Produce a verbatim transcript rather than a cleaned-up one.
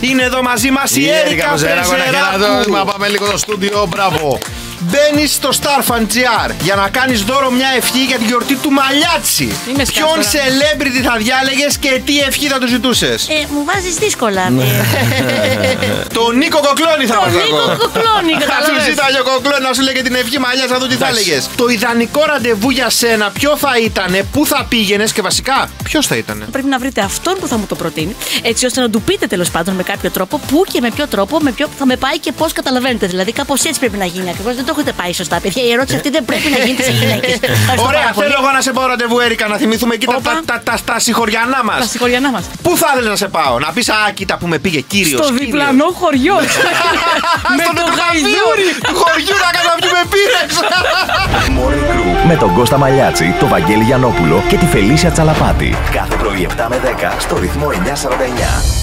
Είναι εδώ μαζί μας η, η Έρρικα Πρεζεράκη. Να πάμε λίγο στο στούντιο, μπράβο. Μπαίνεις στο StarFanGR για να κάνεις δώρο μια ευχή για την γιορτή του Μαλιάτση. Ποιον celebrity θα διάλεγες και τι ευχή θα του ζητούσες? Ε, μου βάζεις δύσκολα. Τον Νίκο Κοκλώνη θα βάζω. Τον Νίκο Κοκλώνη, καταλάβες. Θα σου ζητάει ο Κοκλώνη να σου λέει και την ευχή Μαλιάτση, θα δω τι θα έλεγες. Το ιδανικό ραντεβού για σένα ποιο θα ήτανε, πού θα πήγαινες και βασικά ποιος θα ήτανε? Πρέπει να βρείτε αυτόν που θα μου το προτείνει, έτσι ώστε να του πείτε τέλος πάντων με κάποιο τρόπο πού και με ποιο τρόπο με ποιο θα με πάει και πώς, καταλαβαίνετε. Δηλαδή κάπως έτσι πρέπει να γίνει ακριβώς. Δεν το έχετε πάει σωστά, παιδιά. Η ερώτηση αυτή δεν πρέπει να γίνεται σε γυναίκες. Ωραία, θέλω εγώ να σε πάω ραντεβού, Έρικα, να θυμηθούμε εκεί τα, τα, τα, τα, τα συγχωριανά μας. Τα συγχωριανά μας. Πού θα ήθελες να σε πάω, να πεις «Α, κοίτα που με πήγε κύριος». Στο διπλανό χωριό. Με το γαϊδούρι του χωριού να κάνω που με πήρες. Με τον Κώστα Μαλιάτση, τον Βαγγέλη Γιαννόπουλο και τη Φελίσια Τσαλαπάτη. Κάθε πρωί επτά με δέκα στο ρυθμό εννιά σαράντα εννιά.